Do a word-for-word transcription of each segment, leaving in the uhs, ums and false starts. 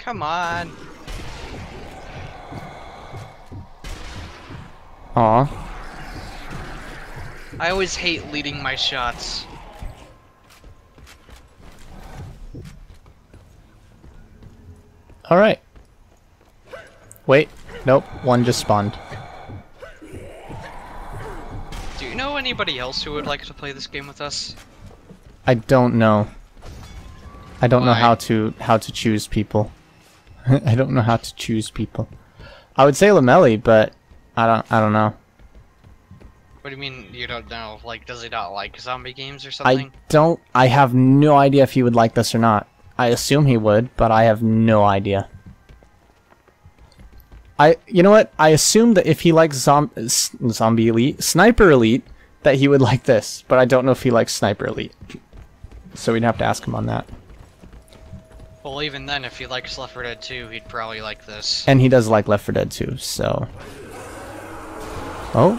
Come on. Aw. I always hate leading my shots. Alright. Wait. Nope. One just spawned. Do you know anybody else who would like to play this game with us? I don't know. I don't Why? know how to how to choose people. I don't know how to choose people. I would say Lamelli, but I don't I don't know. What do you mean you don't know? Like, does he not like zombie games or something? I don't. I have no idea if he would like this or not. I assume he would, but I have no idea. I, you know what? I assume that if he likes zom Zombie Elite, Sniper Elite, that he would like this, but I don't know if he likes Sniper Elite. So we'd have to ask him on that. Well, even then, if he likes Left four Dead two, he'd probably like this. And he does like Left four Dead two, so... Oh?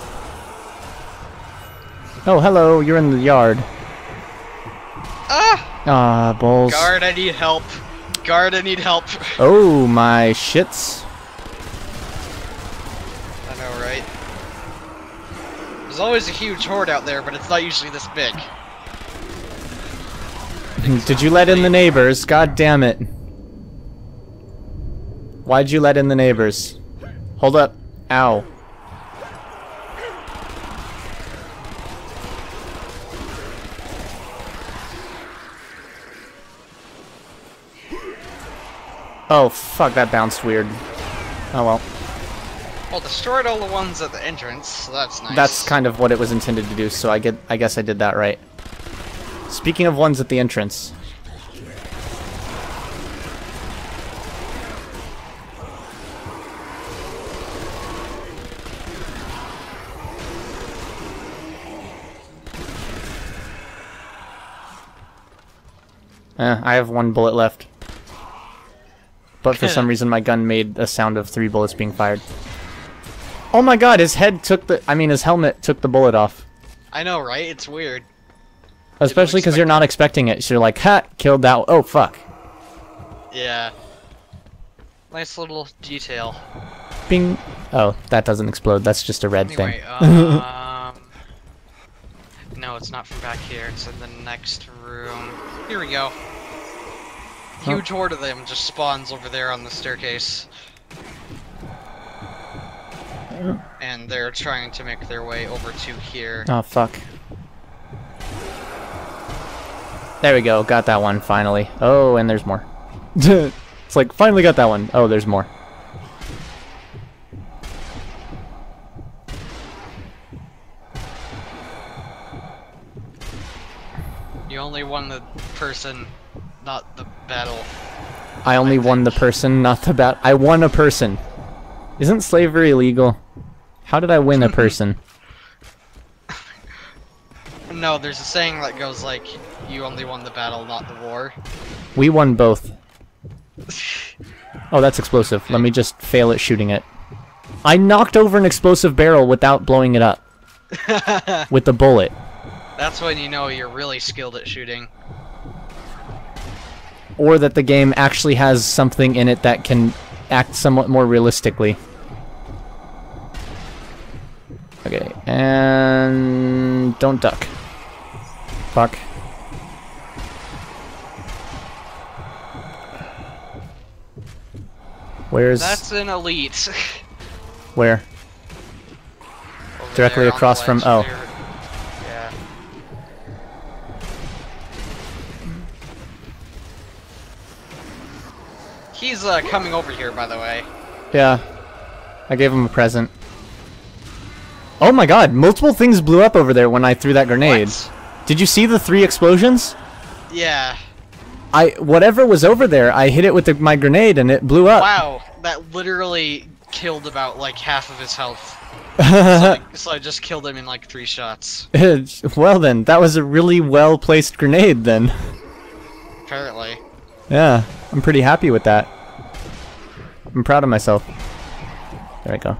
Oh, hello, you're in the yard. Ah! Ah, balls. Guard, I need help. Guard, I need help. Oh, my shits. I know, right? There's always a huge horde out there, but it's not usually this big. Did you let in the neighbors? God damn it. Why'd you let in the neighbors? Hold up. Ow. Oh, fuck, that bounced weird. Oh, well. Well, destroyed all the ones at the entrance, so that's nice. That's kind of what it was intended to do, so I get, I guess I did that right. Speaking of ones at the entrance... Eh, I have one bullet left. But for some reason my gun made a sound of three bullets being fired. Oh my god, his head took the... I mean, his helmet took the bullet off. I know, right? It's weird. Especially because you're not expecting it. So you're like, ha! Killed that one. Oh, fuck. Yeah. Nice little detail. Bing. Oh, that doesn't explode. That's just a red anyway, thing. um, no, it's not from back here. It's in the next room. Here we go. Huge horde of them just spawns over there on the staircase. And they're trying to make their way over to here. Oh, fuck. There we go. Got that one, finally. Oh, and there's more. It's like, finally got that one. Oh, there's more. You only won the person... not the battle. I only I won the person, not the battle. I won a person. Isn't slavery illegal? How did I win a person? No, there's a saying that goes like, you only won the battle, not the war. We won both. Oh, that's explosive. Let me just fail at shooting it. I knocked over an explosive barrel without blowing it up. With the bullet. That's when you know you're really skilled at shooting. Or that the game actually has something in it that can act somewhat more realistically. Okay, and... don't duck. Fuck. Where's... That's an elite. Where? Over Directly across from... oh. There. He's uh, coming over here, by the way. Yeah. I gave him a present. Oh my god, multiple things blew up over there when I threw that grenade. What? Did you see the three explosions? Yeah. I Whatever was over there, I hit it with the, my grenade and it blew up. Wow, that literally killed about, like, half of his health. so, so I just killed him in, like, three shots. Well then, that was a really well-placed grenade then. Apparently. Yeah, I'm pretty happy with that. I'm proud of myself. There I go.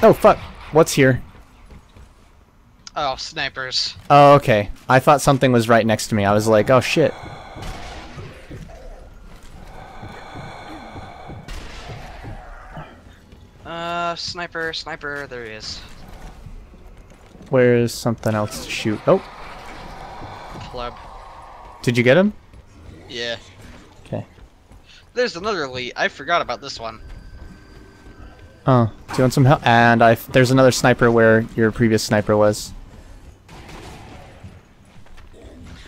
Oh, fuck. What's here? Oh, snipers. Oh, okay. I thought something was right next to me. I was like, oh, shit. Uh, sniper, sniper, there he is. Where is something else to shoot? Oh! Pleb. Did you get him? Yeah. Okay. There's another elite. I forgot about this one. Oh. Do you want some help? And I, there's another sniper where your previous sniper was.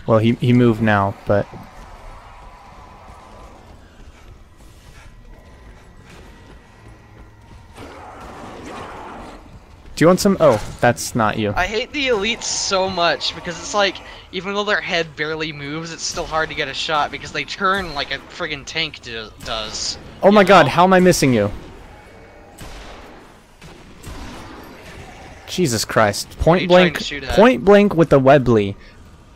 Well, he, he moved now, but... Do you want some? Oh, that's not you. I hate the elites so much because it's like, even though their head barely moves, it's still hard to get a shot because they turn like a friggin' tank do does. Oh my god, how am I missing you? Jesus Christ. Point blank, point blank with the Webley.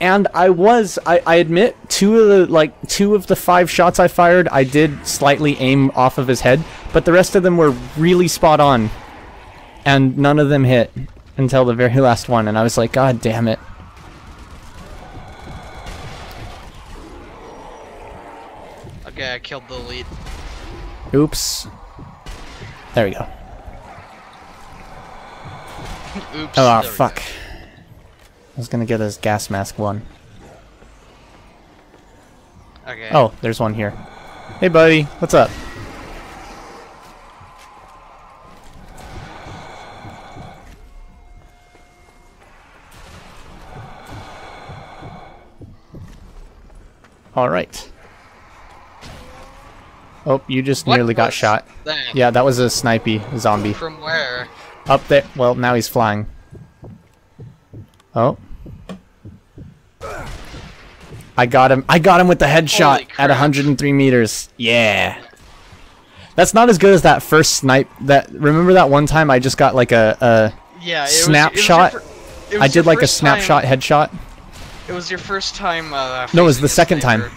And I was, I, I admit, two of the, like, two of the five shots I fired, I did slightly aim off of his head, but the rest of them were really spot on. And none of them hit until the very last one, and I was like, God damn it. Okay, I killed the elite. Oops. There we go. Oops. Oh, fuck. I was gonna get this gas mask one. Okay. Oh, there's one here. Hey, buddy. What's up? All right. Oh, you just what nearly got shot. That? Yeah, that was a snipey zombie. From where? Up there. Well, now he's flying. Oh. I got him. I got him with the headshot at one hundred three meters. Yeah. That's not as good as that first snipe. That remember that one time I just got like a, a yeah, it snapshot? Was, it was your, it was I did like a snapshot time. Headshot. It was your first time, uh... No, it was the second sniper. time.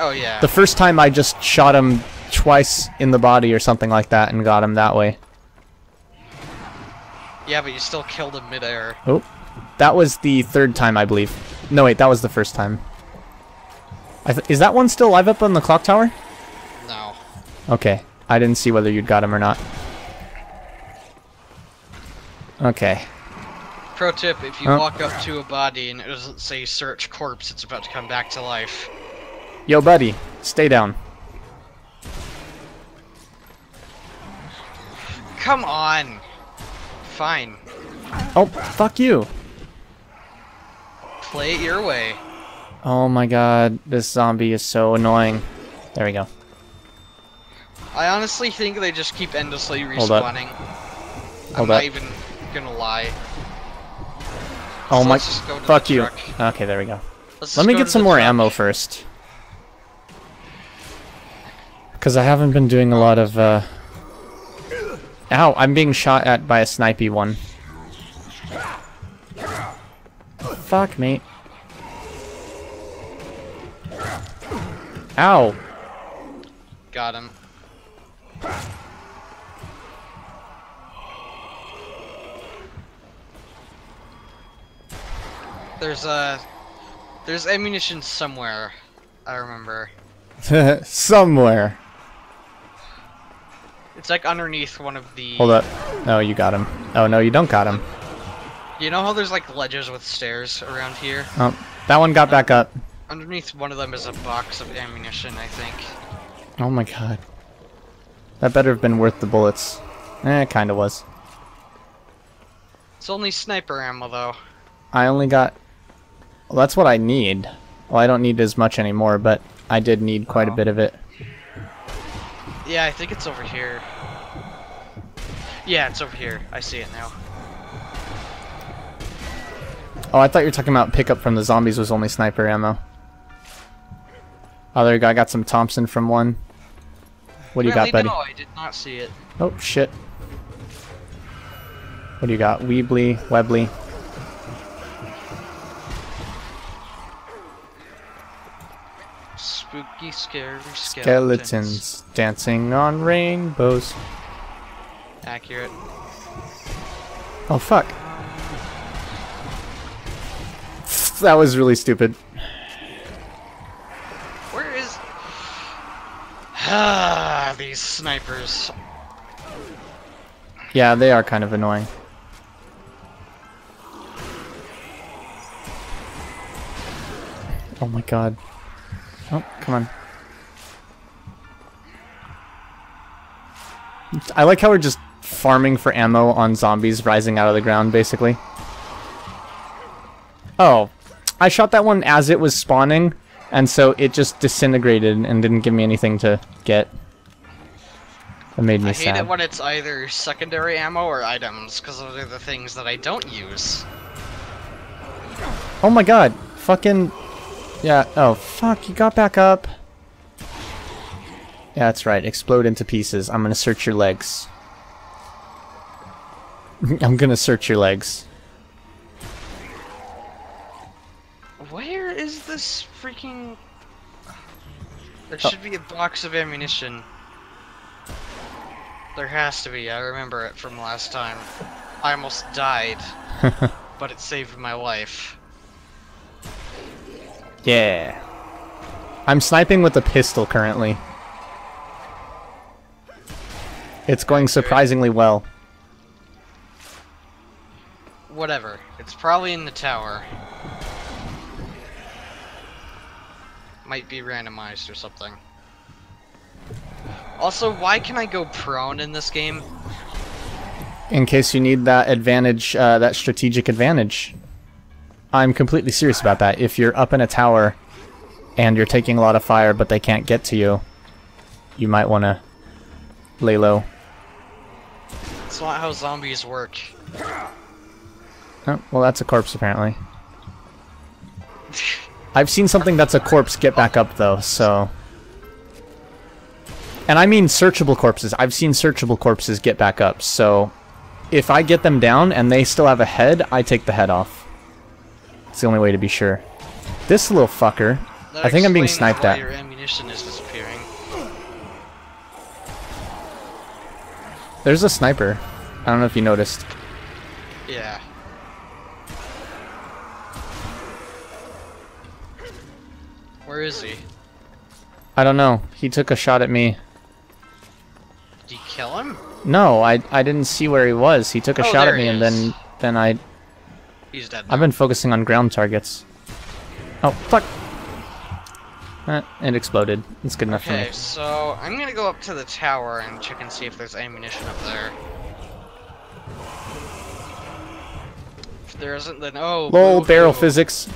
Oh, yeah. The first time I just shot him twice in the body or something like that and got him that way. Yeah, but you still killed him midair. Oh. That was the third time, I believe. No, wait, that was the first time. I th is that one still live up on the clock tower? No. Okay. I didn't see whether you'd got him or not. Okay. Pro tip, if you oh. walk up to a body and it doesn't say search corpse, it's about to come back to life. Yo, buddy, stay down. Come on. Fine. Oh, fuck you. Play it your way. Oh my god, this zombie is so annoying. There we go. I honestly think they just keep endlessly respawning. Hold I'm not up. even gonna lie. Oh so my! Fuck you! Okay, there we go. Let's Let me get some more truck. ammo first, because I haven't been doing a lot of. Uh... Ow! I'm being shot at by a snipey one. Fuck me! Ow! Got him. There's uh, there's ammunition somewhere. I remember. Somewhere. It's like underneath one of the. Hold up! No, you got him. Oh no, you don't got him. You know how there's like ledges with stairs around here? Oh, that one got uh, back up. Underneath one of them is a box of ammunition, I think. Oh my god. That better have been worth the bullets. Eh, it kind of was. It's only sniper ammo though. I only got. Well, that's what I need. Well, I don't need as much anymore, but I did need quite oh. a bit of it. Yeah, I think it's over here. Yeah, it's over here. I see it now. Oh, I thought you were talking about pickup from the zombies was only sniper ammo. Oh, there you go. I got some Thompson from one. What do you got, buddy? No, I did not see it. Oh, shit. What do you got? Webley, Webley. Spooky, scary skeletons. Skeletons dancing on rainbows. Accurate. Oh, fuck. That was really stupid. Where is... Ah, these snipers. Yeah, they are kind of annoying. Oh my god. Oh, come on. I like how we're just farming for ammo on zombies rising out of the ground, basically. Oh, I shot that one as it was spawning, and so it just disintegrated and didn't give me anything to get. That made me I sad. I hate it when it's either secondary ammo or items, because those are the things that I don't use. Oh my god, fucking... Yeah, oh fuck, you got back up. Yeah, that's right, explode into pieces. I'm gonna search your legs. I'm gonna search your legs. Where is this freaking... There should oh. be a box of ammunition. There has to be, I remember it from last time. I almost died, but it saved my life. Yeah. I'm sniping with a pistol currently. It's going surprisingly well. Whatever. It's probably in the tower. Might be randomized or something. Also, why can I go prone in this game? In case you need that advantage, uh, that strategic advantage. I'm completely serious about that. If you're up in a tower and you're taking a lot of fire but they can't get to you, you might want to lay low. That's not how zombies work. Oh, well, that's a corpse, apparently. I've seen something that's a corpse get back up, though, so... And I mean searchable corpses. I've seen searchable corpses get back up, so... If I get them down and they still have a head, I take the head off. It's the only way to be sure. This little fucker... That I think I'm being sniped at. Your ammunition is disappearing. There's a sniper. I don't know if you noticed. Yeah. Where is he? I don't know. He took a shot at me. Did you kill him? No, I I didn't see where he was. He took a oh, shot at me and is. then then I He's dead now. I've been focusing on ground targets. Oh, fuck. Eh, it exploded. It's good enough okay, for me. Okay, so I'm gonna go up to the tower and check and see if there's ammunition up there. If there isn't, then oh. Lol, boo, barrel boo. physics.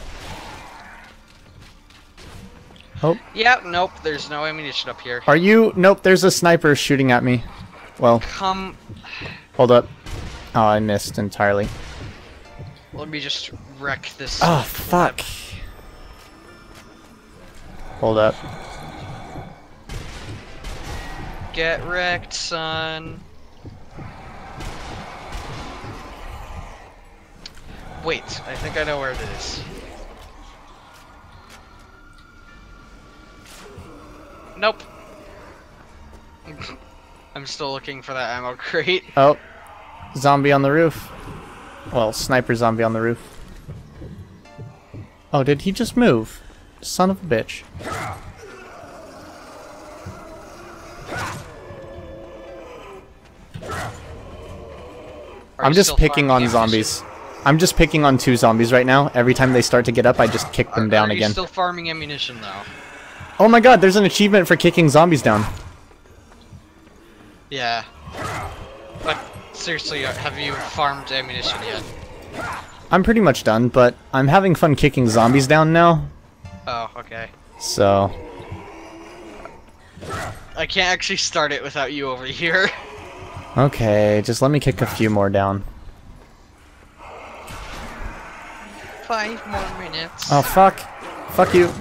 Oh. Yeah, nope, there's no ammunition up here. Are you? Nope, there's a sniper shooting at me. Well. Come. Hold up. Oh, I missed entirely. Let me just wreck this. Oh, fuck. Hold up. Get wrecked, son. Wait, I think I know where it is. Nope. I'm still looking for that ammo crate. Oh. Zombie on the roof. Well, sniper zombie on the roof. Oh, did he just move? Son of a bitch. Are I'm just picking on zombies. I'm just picking on two zombies right now. Every time they start to get up, I just kick them are, down are again. Are you still farming ammunition, though? Oh my god, there's an achievement for kicking zombies down. Yeah. But seriously, have you farmed ammunition yet? I'm pretty much done, but I'm having fun kicking zombies down now. Oh, okay. So... I can't actually start it without you over here. Okay, just let me kick a few more down. Five more minutes. Oh, fuck. Fuck you.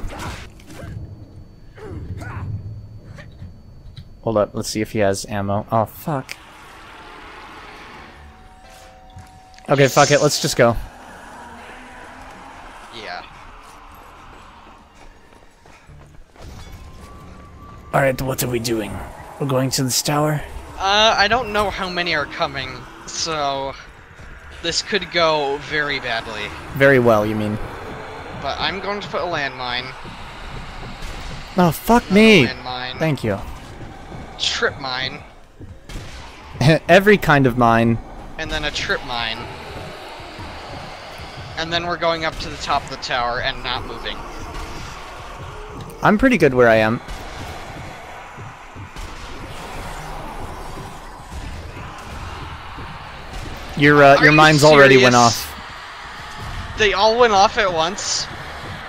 Hold up, let's see if he has ammo. Oh, fuck. Okay, yes. Fuck it, let's just go. Alright, what are we doing? We're going to this tower? Uh, I don't know how many are coming, so... This could go very badly. Very well, you mean. But I'm going to put a landmine. Oh, fuck Another me! Landmine. Thank you. Trip mine. Every kind of mine. And then a trip mine. And then we're going up to the top of the tower and not moving. I'm pretty good where I am. Your uh, your mines already went off. They all went off at once?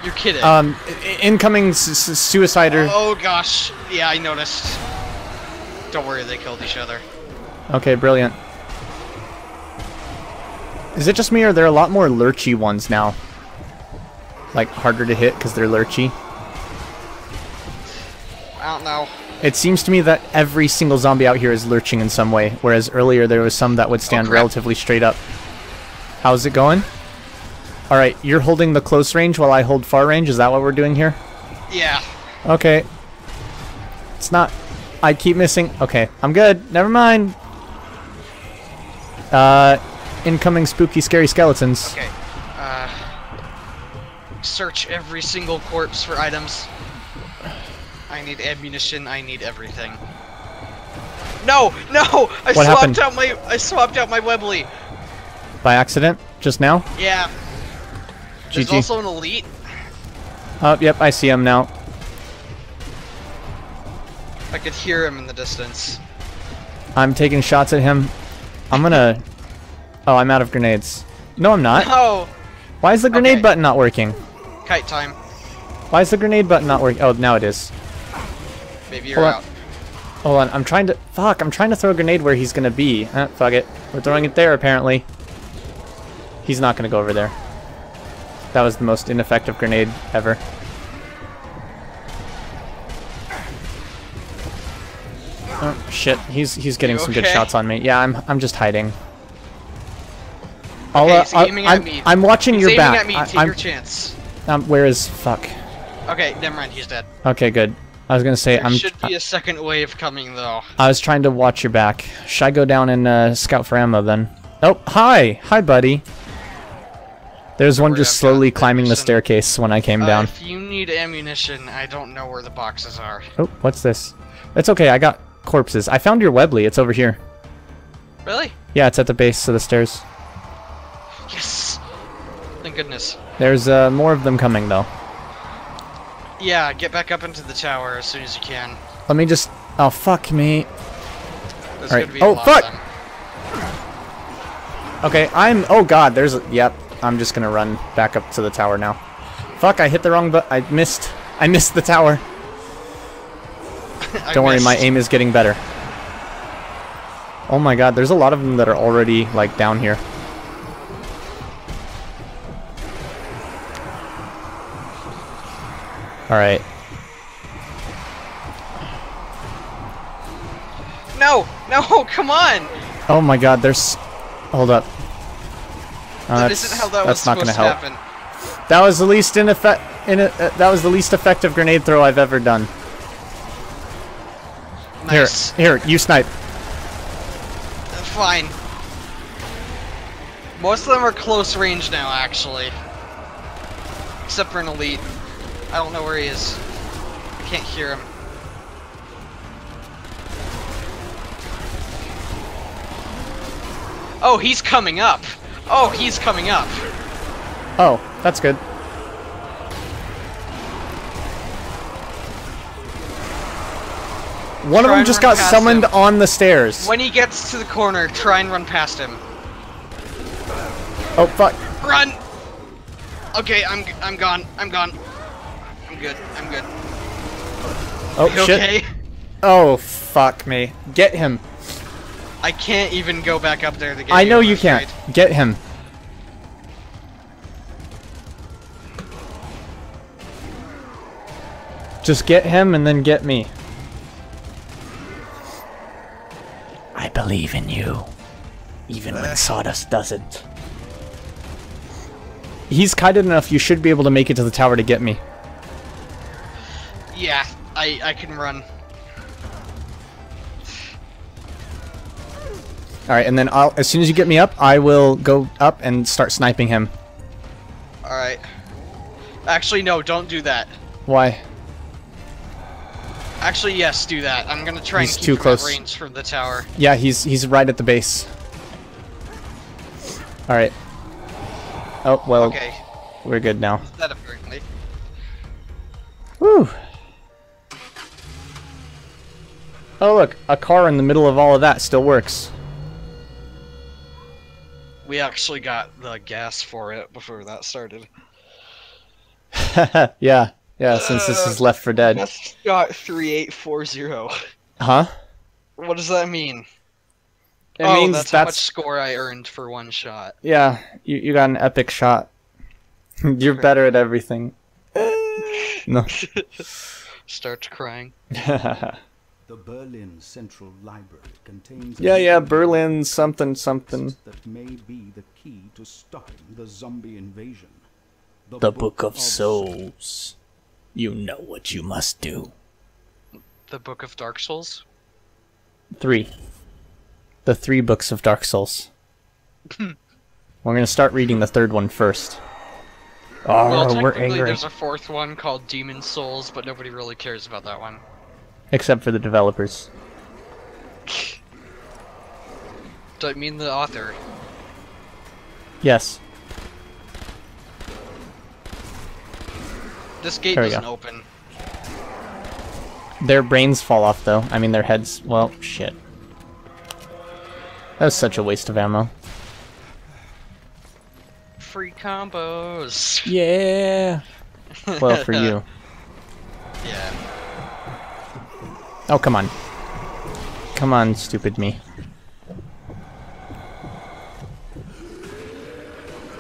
You're kidding. Um, incoming suicider. Oh, oh gosh, yeah, I noticed. Don't worry, they killed each other. Okay, brilliant. Is it just me, or are there a lot more lurchy ones now? Like, harder to hit because they're lurchy? I don't know. It seems to me that every single zombie out here is lurching in some way, whereas earlier there was some that would stand oh, relatively straight up. How's it going? Alright, you're holding the close range while I hold far range? Is that what we're doing here? Yeah. Okay. It's not... I keep missing... Okay, I'm good. Never mind. Uh... Incoming spooky scary skeletons. Okay. Uh, search every single corpse for items. I need ammunition, I need everything. No! No! I what swapped happened? out my I swapped out my Webley. By accident? Just now? Yeah. There's G G. Also an elite. Oh, uh, yep, I see him now. I could hear him in the distance. I'm taking shots at him. I'm gonna Oh, I'm out of grenades. No, I'm not. No. Why is the grenade okay. button not working? Kite time. Why is the grenade button not working? Oh, now it is. Maybe you're Hold out. On. Hold on. I'm trying to... Fuck, I'm trying to throw a grenade where he's going to be. Eh, fuck it. We're throwing it there, apparently. He's not going to go over there. That was the most ineffective grenade ever. Oh, shit. He's he's getting okay? some good shots on me. Yeah, I'm I'm just hiding. Okay, uh, aiming at I'm, me. I'm watching he's your aiming back. At me. Take I'm, your chance. Um, where is fuck? Okay, never mind. He's dead. Okay, good. I was gonna say there I'm. There should be a second wave coming though. I was trying to watch your back. Should I go down and uh, scout for ammo then? Oh, hi, hi, buddy. There's one just slowly climbing ammunition. the staircase when I came uh, down. If you need ammunition, I don't know where the boxes are. Oh, what's this? It's okay. I got corpses. I found your Webley. It's over here. Really? Yeah, it's at the base of the stairs. Yes! Thank goodness. There's uh, more of them coming, though. Yeah, get back up into the tower as soon as you can. Let me just... Oh, fuck me. There's All right. be oh, fuck! Okay, I'm... Oh, God, there's... Yep, I'm just gonna run back up to the tower now. Fuck, I hit the wrong... But I missed. I missed the tower. Don't worry, missed. my aim is getting better. Oh, my God, there's a lot of them that are already, like, down here. Alright. No! No! Come on! Oh my god, there's... Hold up. Oh, that that's isn't how that that's was not going to help. Happen. That was the least in effect... In a, uh, that was the least effective grenade throw I've ever done. Nice. Here, here, you snipe. Fine. Most of them are close range now, actually. Except for an elite. I don't know where he is. I can't hear him. Oh, he's coming up. Oh, he's coming up. Oh, that's good. One of them just got summoned on the stairs. When he gets to the corner, try and run past him. Oh, fuck. Run! Okay, I'm I'm gone. I'm gone. I'm good. I'm good. Oh you shit! Okay? Oh fuck me! Get him! I can't even go back up there to get. I know you can't. Right. Get him. Just get him and then get me. I believe in you, even when sawdust doesn't. He's kited enough. You should be able to make it to the tower to get me. Yeah, I, I can run. Alright, and then I'll, as soon as you get me up, I will go up and start sniping him. Alright. Actually, no, don't do that. Why? Actually, yes, do that. I'm gonna try he's and keep too close. range from the tower. Yeah, he's he's right at the base. All right. Oh well. Okay. We're good now. That apparently. Whew. Oh look, a car in the middle of all of that still works. We actually got the gas for it before that started. yeah, yeah. Since uh, this is Left four Dead. That's got three eight four zero. Huh? What does that mean? It oh, means that's, that's how much score I earned for one shot. Yeah, you you got an epic shot. You're better at everything. No. Starts crying. The Berlin Central Library contains Yeah, yeah, Berlin something something that may be the key to stopping the zombie invasion. The, the Book, Book of, of Souls. You know what you must do. The Book of Dark Souls? Three. The three books of Dark Souls. We're going to start reading the third one first. Oh, well, technically, we're angry. There's a fourth one called Demon's Souls, but nobody really cares about that one. Except for the developers. Do I mean the author? Yes. This gate doesn't go. open. Their brains fall off, though. I mean, their heads... Well, shit. That was such a waste of ammo. Free combos! Yeah! Well, for you. Yeah. Oh, come on. Come on, stupid me.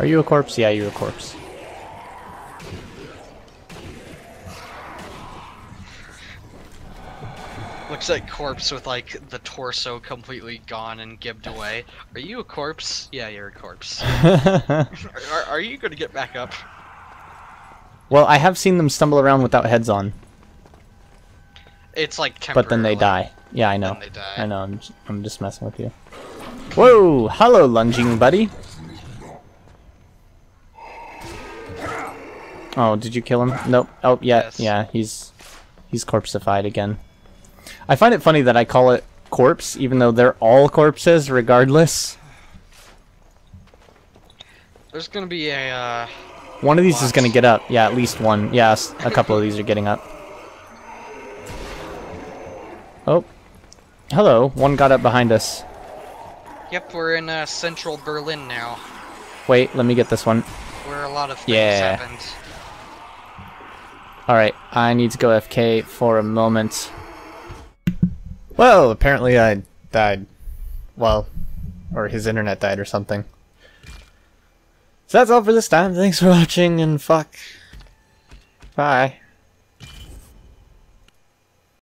Are you a corpse? Yeah, you're a corpse. Looks like corpse with, like, the torso completely gone and gibbed away. Are you a corpse? Yeah, you're a corpse. are, are you gonna get back up? Well, I have seen them stumble around without heads on. It's like temporary. But then they die. Yeah, I know. Then they die. I know. I'm just, I'm just messing with you. Whoa! Hello, lunging buddy. Oh, did you kill him? Nope. Oh, yeah, yes. yeah. He's he's corpseified again. I find it funny that I call it corpse, even though they're all corpses, regardless. There's gonna be a. Uh, one of these box. is gonna get up. Yeah, at least one. Yeah, a couple of these are getting up. Oh, hello. One got up behind us. Yep, we're in uh, central Berlin now. Wait, let me get this one. Where a lot of things yeah. happened. Alright, I need to go F K for a moment. Well, apparently I died. Well, or his internet died or something. So that's all for this time. Thanks for watching and fuck. Bye.